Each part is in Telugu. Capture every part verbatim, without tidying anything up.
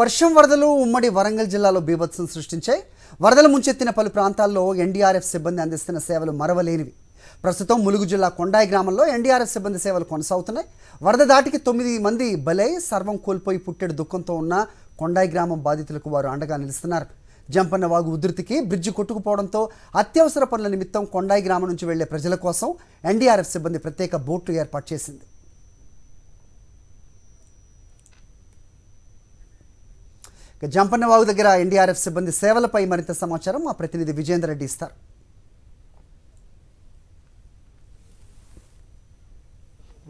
వర్షం వరదలు ఉమ్మడి వరంగల్ జిల్లాలో బీభత్సం సృష్టించాయి. వరదల ముంచెత్తిన పలు ప్రాంతాల్లో ఎన్డీఆర్ఎఫ్ సిబ్బంది అందిస్తున్న సేవలు మరవలేనివి. ప్రస్తుతం ములుగు జిల్లా కొండాయి గ్రామంలో ఎన్డీఆర్ఎఫ్ సిబ్బంది సేవలు కొనసాగుతున్నాయి. వరద దాటికి తొమ్మిది మంది బలై సర్వం కోల్పోయి పుట్టెడు దుఃఖంతో ఉన్న కొండాయి గ్రామం బాధితులకు వారు అండగా నిలుస్తున్నారు. జంపన్న వాగు ఉధృతికి బ్రిడ్జి కొట్టుకుపోవడంతో అత్యవసర పనుల నిమిత్తం కొండాయి గ్రామం నుంచి వెళ్లే ప్రజల కోసం ఎన్డీఆర్ఎఫ్ సిబ్బంది ప్రత్యేక బోట్లు ఏర్పాటు చేసింది. జంపన్న వాగు దగ్గర ఎన్డీఆర్ఎఫ్ సిబ్బంది సేవలపై మరింత సమాచారం మా ప్రతినిధి విజేందర్ రెడ్డి ఇస్తారు.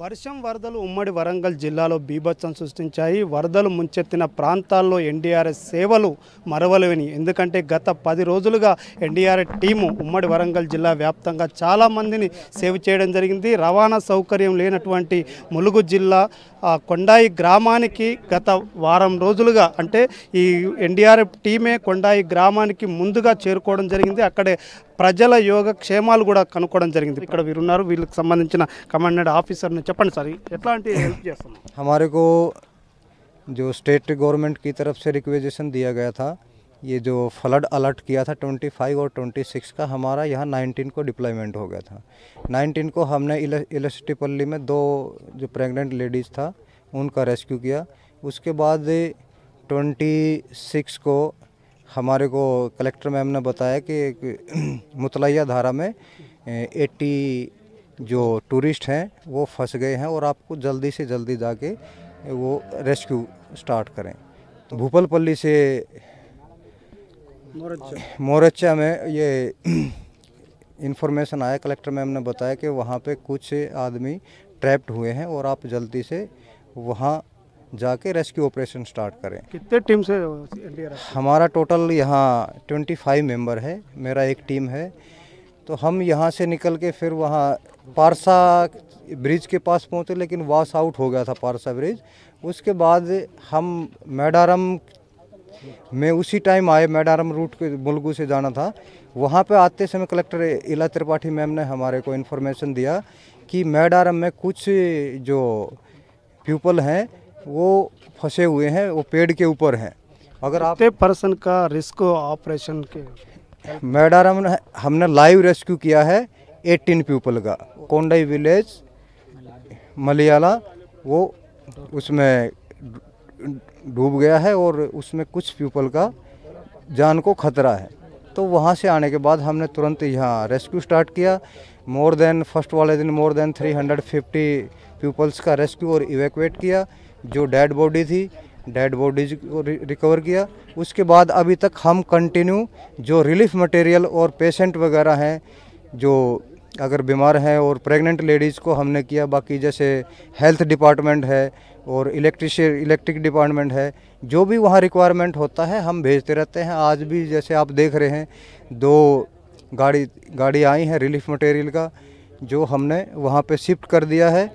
వర్షం వరదలు ఉమ్మడి వరంగల్ జిల్లాలో బీభత్సం సృష్టించాయి. వరదలు ముంచెత్తిన ప్రాంతాల్లో ఎన్డీఆర్ఎఫ్ సేవలు మరవలేని, ఎందుకంటే గత పది రోజులుగా ఎన్డీఆర్ఎఫ్ టీము ఉమ్మడి వరంగల్ జిల్లా వ్యాప్తంగా చాలామందిని సేవ్ చేయడం జరిగింది. రవాణా సౌకర్యం లేనటువంటి ములుగు జిల్లా కొండాయి గ్రామానికి గత వారం రోజులుగా అంటే ఈ ఎన్డీఆర్ఎఫ్ టీమే కొండాయి గ్రామానికి ముందుగా చేరుకోవడం జరిగింది. అక్కడే ప్రజల యోగక్షేమాలు కూడా కనుక్కోవడం జరిగింది. ఇక్కడ వీరున్నారు, వీళ్ళకి సంబంధించిన కమాండెంట్ ఆఫీసర్ని చెప్పండి సార్, ఎట్లాంటి హెల్ప్ చేస్తున్నాం? हमारे को जो स्टेट गवर्नमेंट की तरफ से रिक्वेजेशन दिया गया था, ये जो फ्लड अलर्ट किया था पच्चीस और छब्बीस का, हमारा यहाँ उन्नीस को डिप्लॉयमेंट हो गया था. उन्नीस को हमने इल्लेपल्ली में दो जो प्रेग्नेंट लेडीज़ था उनका रेस्क्यू किया. उसके बाद छब्बीस को हमारे को कलेक्टर मैम ने बताया कि मुतलैया धारा में अस्सी जो टूरिस्ट हैं वो फंस गए हैं और आपको जल्दी से जल्दी जाके वो रेस्क्यू स्टार्ट करें. भूपलपल्ली से मोरच्चा में ये इन्फॉर्मेशन आया, कलेक्टर मैम ने बताया कि वहाँ पे कुछ आदमी ट्रैप्ड हुए हैं और आप जल्दी से वहाँ जाके रेस्क्यू ऑपरेशन स्टार्ट करें. कितने टीम से हमारा टोटल यहाँ पच्चीस मेंबर है, मेरा एक टीम है. तो हम यहाँ से निकल के फिर वहाँ पारसा ब्रिज के पास पहुँचे, लेकिन वाश आउट हो गया था पारसा ब्रिज. उसके बाद हम मडारम में उसी टाइम आए, मडारम रूट के मुलगू से जाना था. वहाँ पे आते समय कलेक्टर इला त्रिपाठी मैम ने हमारे को इन्फॉर्मेशन दिया कि मडारम में कुछ जो पीपल हैं वो फंसे हुए हैं, वो पेड़ के ऊपर हैं. अगर आप पर्सन का रिस्क ऑपरेशन के मडारम हमने लाइव रेस्क्यू किया है अठारह पीपल का, कोंडाई विलेज मलयाला वो उसमें डूब गया है और उसमें कुछ पीपल का जान को खतरा है. तो वहाँ से आने के बाद हमने तुरंत यहाँ रेस्क्यू स्टार्ट किया. मोर देन फर्स्ट वाले दिन मोर देन तीन सौ पचास पीपल्स का रेस्क्यू और इवैक्यूएट किया. जो डेड बॉडी थी डेड बॉडीज को रिकवर किया. उसके बाद अभी तक हम कंटिन्यू जो रिलीफ मटेरियल और पेशेंट वगैरह हैं जो अगर बीमार हैं और प्रेग्नेंट लेडीज़ को हमने किया. बाकी जैसे हेल्थ डिपार्टमेंट है और इलेक्ट्रिश इलेक्ट्रिक डिपार्टमेंट है, जो भी वहाँ रिक्वायरमेंट होता है हम भेजते रहते हैं. आज भी जैसे आप देख रहे हैं दो गाड़ी गाड़ी आई हैं रिलीफ मटेरियल का, जो हमने वहाँ पे शिफ्ट कर दिया है.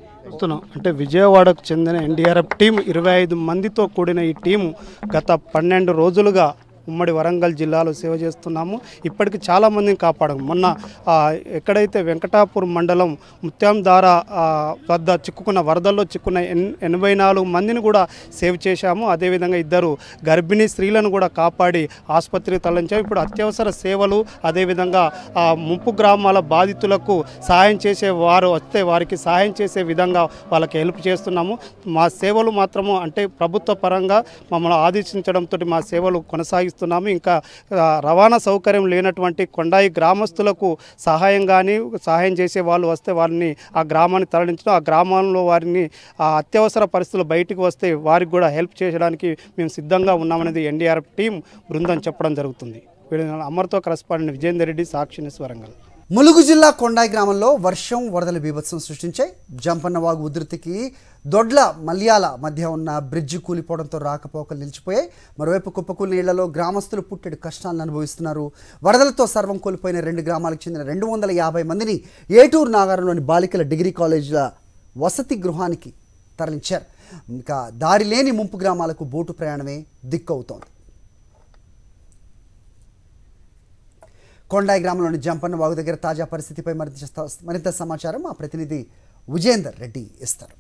అంటే విజయవాడకు చెందిన ఎన్డీఆర్ఎఫ్ టీం ఇరవై ఐదు మందితో కూడిన ఈ టీము గత పన్నెండు రోజులుగా ఉమ్మడి వరంగల్ జిల్లాలో సేవ చేస్తున్నాము. ఇప్పటికి చాలామందిని కాపాడము. మొన్న ఎక్కడైతే వెంకటాపూర్ మండలం ముత్యాంధార వద్ద చిక్కుకున్న వరదల్లో చిక్కున్న ఎన్ ఎనభై నాలుగు మందిని కూడా సేవ్ చేశాము. అదేవిధంగా ఇద్దరు గర్భిణీ స్త్రీలను కూడా కాపాడి ఆసుపత్రికి తరలించాము. ఇప్పుడు అత్యవసర సేవలు అదేవిధంగా ముంపు గ్రామాల బాధితులకు సహాయం చేసే వారు వస్తే వారికి సహాయం చేసే విధంగా వాళ్ళకి హెల్ప్ చేస్తున్నాము. మా సేవలు మాత్రము అంటే ప్రభుత్వ పరంగా మమ్మల్ని ఆదేశించడంతో మా సేవలు కొనసాగి ఇంకా రవాణా సౌకర్యం లేనటువంటి కొండాయి గ్రామస్తులకు సహాయం కానీ సహాయం చేసే వాళ్ళు వస్తే వారిని ఆ గ్రామాన్ని తరలించడం, ఆ గ్రామంలో వారిని అత్యవసర పరిస్థితులు బయటకు వస్తే వారికి కూడా హెల్ప్ చేయడానికి మేము సిద్ధంగా ఉన్నామనేది ఎన్డీఆర్ఎఫ్ టీం బృందం చెప్పడం జరుగుతుంది. అమర్తో కరస్పాండెంట్ విజేందర్ రెడ్డి, సాక్షి న్యూస్ వరంగల్. ములుగు జిల్లా కొండాయి గ్రామంలో వర్షం వరదల బీభత్సం సృష్టించాయి. జంపన్న వాగు ఉధృతికి దొడ్ల మల్యాల మధ్య ఉన్న బ్రిడ్జి కూలిపోవడంతో రాకపోకలు నిలిచిపోయాయి. మరోవైపు కుప్పకూలి నీళ్లలో గ్రామస్తులు పుట్టెడు కష్టాలను అనుభవిస్తున్నారు. వరదలతో సర్వం కోల్పోయిన రెండు గ్రామాలకు చెందిన రెండు వందల యాభై మందిని ఏటూరు నాగారంలోని బాలికల డిగ్రీ కాలేజీల వసతి గృహానికి తరలించారు. ఇంకా దారి లేని ముంపు గ్రామాలకు బోటు ప్రయాణమే దిక్కవుతోంది. కొండాయి గ్రామంలోని జంపన్న వాగు దగ్గర తాజా పరిస్థితిపై మరింత మరింత సమాచారం మా ప్రతినిధి విజేందర్ రెడ్డి ఇస్తారు.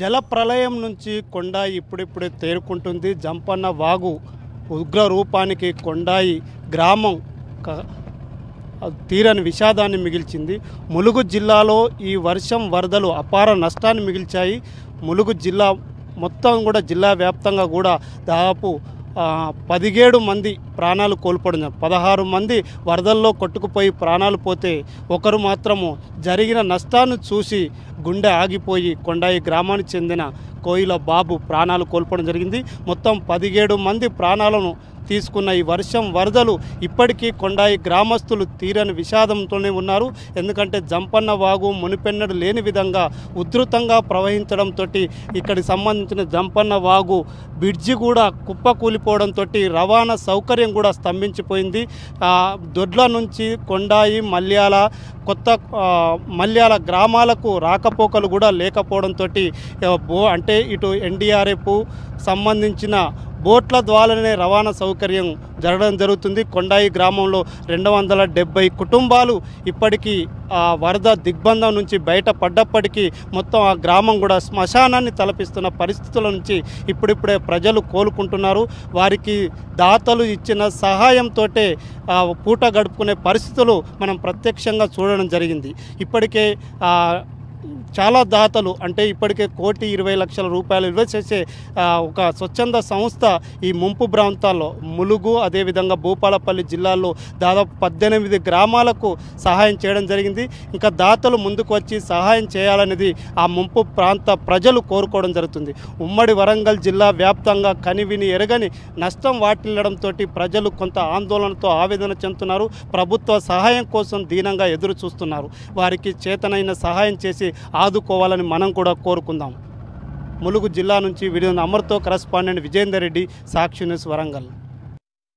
జల ప్రళయం నుంచి కొండాయి ఇప్పుడిప్పుడే తేరుకుంటుంది. జంపన్న వాగు ఉగ్ర రూపానికి కొండాయి గ్రామం తీరని విషాదాన్ని మిగిల్చింది. ములుగు జిల్లాలో ఈ వర్షం వరదలు అపార నష్టాన్ని మిగిల్చాయి. ములుగు జిల్లా మొత్తం కూడా జిల్లా వ్యాప్తంగా కూడా దాదాపు పదిహేడు మంది ప్రాణాలు కోల్పోవడం, పదహారు మంది వరదల్లో కొట్టుకుపోయి ప్రాణాలు పోతే ఒకరు మాత్రము జరిగిన నష్టాన్ని చూసి గుండె ఆగిపోయి కొండాయి గ్రామానికి చెందిన కోయిల బాబు ప్రాణాలు కోల్పోవడం జరిగింది. మొత్తం పదిహేడు మంది ప్రాణాలను తీసుకున్న ఈ వర్షం వరదలు ఇప్పటికీ కొండాయి గ్రామస్తులు తీరని విషాదంతోనే ఉన్నారు. ఎందుకంటే జంపన్న వాగు మునిపెన్నడు లేని విధంగా ఉధృతంగా ప్రవహించడంతో ఇక్కడికి సంబంధించిన జంపన్న వాగు బ్రిడ్జి కూడా కుప్పకూలిపోవడంతో రవాణా సౌకర్యం కూడా స్తంభించిపోయింది. దొడ్ల నుంచి కొండాయి మల్యాల కొత్త మల్యాల గ్రామాలకు రాకపోకలు కూడా లేకపోవడంతో అంటే ఇటు ఎన్డీఆర్ఎఫ్ సంబంధించిన బోట్ల ద్వారానే రవాణా సౌకర్యం జరగడం జరుగుతుంది. కొండాయి గ్రామంలో రెండు వందల డెబ్బై కుటుంబాలు ఇప్పటికీ ఆ వరద దిగ్బంధం నుంచి బయటపడ్డప్పటికీ మొత్తం ఆ గ్రామం కూడా శ్మశానాన్ని తలపిస్తున్న పరిస్థితుల నుంచి ఇప్పుడిప్పుడే ప్రజలు కోలుకుంటున్నారు. వారికి దాతలు ఇచ్చిన సహాయంతో పూట గడుపుకునే పరిస్థితులు మనం ప్రత్యక్షంగా చూడడం జరిగింది. ఇప్పటికే చాలా దాతలు అంటే ఇప్పటికే కోటి ఇరవై లక్షల రూపాయలు ఇన్వెస్ట్ చేసే ఒక స్వచ్ఛంద సంస్థ ఈ ముంపు ప్రాంతాల్లో ములుగు అదేవిధంగా భూపాలపల్లి జిల్లాల్లో దాదాపు పద్దెనిమిది గ్రామాలకు సహాయం చేయడం జరిగింది. ఇంకా దాతలు ముందుకు వచ్చి సహాయం చేయాలనేది ఆ ముంపు ప్రాంత ప్రజలు కోరుకోవడం జరుగుతుంది. ఉమ్మడి వరంగల్ జిల్లా వ్యాప్తంగా కనివిని ఎరగని నష్టం వాటిల్లడంతో ప్రజలు కొంత ఆందోళనతో ఆవేదన చెందుతున్నారు. ప్రభుత్వ సహాయం కోసం దీనంగా ఎదురు చూస్తున్నారు. వారికి చేతనైన సహాయం చేసి ఆదుకోవాలని మనం కూడా కోరుకుందాం. ములుగు జిల్లా నుంచి వీడియోను అమర్తో కరస్పాండెంట్ విజేందర్ రెడ్డి, సాక్షి న్యూస్ వరంగల్.